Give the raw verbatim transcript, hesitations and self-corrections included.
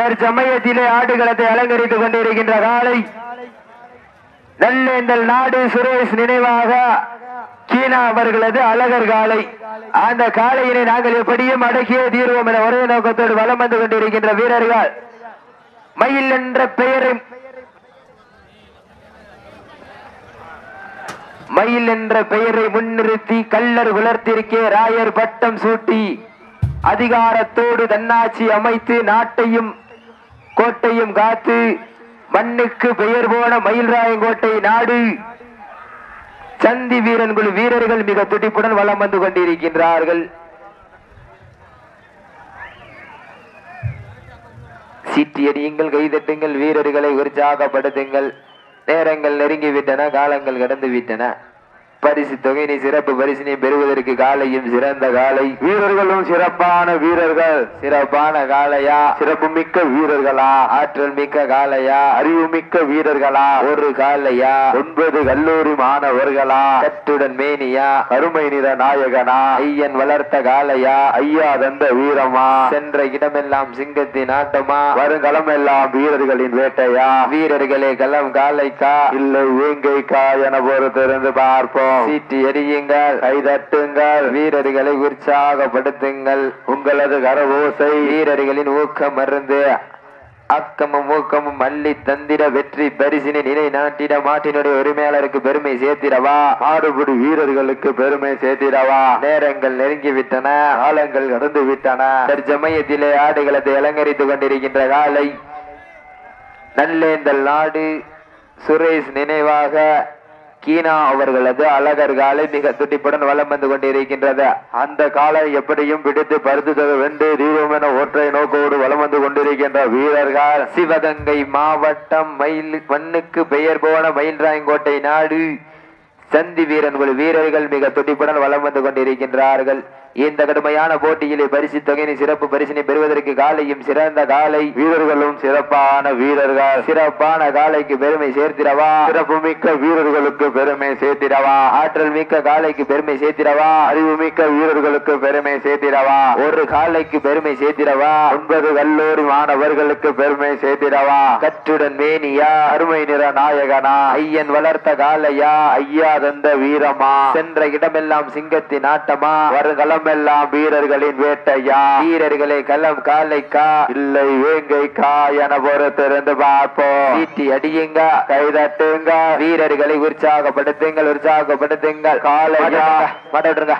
தற்சமயத்திலே ஆடுகளத்தை அலங்கரித்துக் கொண்டிருக்கின்ற காலை நெல்லேந்தல் நாடு சுரேஷ் நினைவாக கீணா அவர்களது அழகர் காலை. அந்த காலையினை நாங்கள் எப்படியும் அடக்கியே தீர்வோம் என ஒரே நோக்கத்தோடு வலம் வந்து கொண்டிருக்கின்ற வீரர்கள். மயில் என்ற பெயரை மயில் என்ற பெயரை முன்னிறுத்தி கள்ளர் உலர்த்திருக்கே ராயர் பட்டம் சூட்டி அதிகாரத்தோடு தன்னாட்சி அமைத்து நாட்டையும் கோட்டையும் காத்து மண்ணுக்கு பெயர் போன மயில்ராயங்கோட்டை நாடு சந்தி வீரன்குழு வீரர்கள் மிக துடிப்புடன் வலம் வந்து கொண்டிருக்கின்றார்கள். சீட்டியடியுங்கள், கைதட்டுங்கள், வீரர்களை உற்சாகப்படுத்துங்கள். நேரங்கள் நெருங்கிவிட்டன, காலங்கள் கடந்துவிட்டன. பரிசு தொகையினை சிறப்பு பரிசினை பெறுவதற்கு காலையும் சிறந்த காலை, வீரர்களும் சிறப்பான வீரர்கள். சிறப்பான காலையா, சிறப்பு மிக்க வீரர்களா, ஆற்றல் மிக்க காலையா, அறிவு மிக்க வீரர்களா, ஒரு காலையா, ஒன்பது கல்லூரி மாணவர்களா, கட்டுடன் மேனியா, அருமை நிற நாயகனா, ஐயன் வளர்த்த காலையா, ஐயா தந்த வீரமா, சென்ற இடமெல்லாம் சிங்கத்தின் ஆட்டமா, வருங்காலம் எல்லாம் வீரர்களின் வேட்டையா, வீரர்களே களம் காலைக்கா இல்லை வேங்கைக்கா என பொறுத்திருந்து பார்ப்போம். சீட்டி எறியுங்கள், கைதட்டுங்கள், வீரர்களை உற்சாகப்படுத்துங்கள். உங்களது கரவோசை வீரர்களின் ஊக்கம் மருந்து அக்கமும் ஊக்கமும் அள்ளி தந்திட. வெற்றி பரிசினை நிலை நாட்டிட. மாட்டினுடைய உரிமையாளருக்கு பெருமை சேர்த்திடவா, ஆடுபடி வீரர்களுக்கு பெருமை சேர்த்திடவா. நேரங்கள் நெருங்கிவிட்டன, காலங்கள் கடந்து விட்டன. தற்சமயத்திலே ஆடுகளத்தை அலங்கரித்துக் கொண்டிருக்கின்ற காலை நல்லேந்தல் நாடு சுரேஷ் நினைவாக கீணா அவர்களது அழகர் காலை மிக துடிப்புடன் வலம் வந்து கொண்டிருக்கின்றது. அந்த காலை எப்படியும் பிடித்து பருத்து தொகை வென்று தீர்வோம் என ஒற்றை நோக்கோடு வலம் வந்து கொண்டிருக்கின்ற வீரர்கள். சிவகங்கை மாவட்டம் மயில் மண்ணுக்கு பெயர் போன மயில்ராயங்கோட்டை நாடு சந்தி வீரன்குழு வீரர்கள் மிக துடிப்புடன் வலம் வந்து கொண்டிருக்கின்றார்கள். இந்த கடுமையான போட்டியிலே பரிசு தொகையினை சிறப்பு பரிசினை பெறுவதற்கு காலையும் சிறந்த காலை, வீரர்களும் சிறப்பான வீரர்கள். சிறப்பான காலைக்கு பெருமை சேர்த்திடவா, சிறப்பு மிக்க வீரர்களுக்கு பெருமை சேர்த்திடவா, ஆற்றல் மிக்க காலைக்கு பெருமை சேர்த்திடவா, அறிவு மிக்க வீரர்களுக்கு பெருமை சேர்த்திடவா, ஒரு காலைக்கு பெருமை சேர்த்திடவா, ஒன்பது கல்லூரி மாணவர்களுக்கு பெருமை சேர்த்திடவா. கற்றுடன் மேனியா, அருமை நிற நாயகனா, ஐயன் வளர்த்த காலையா, ஐயா தந்த வீரமா, சென்ற இடமெல்லாம் சிங்கத்தின் ஆட்டமா, வருங்காலம் எல்லாம் வீரர்களின் வேட்டையா, வீரர்களை களம் காலைக்கா இல்லை வேங்கைக்கா என பொறுத்திருந்து பார்ப்போம். சீட்டி அடியுங்க, கைதட்டுங்க, வீரர்களை உற்சாகப்படுத்துங்கள், உற்சாகப்படுத்துங்கள். காலையா மடவிடுங்க.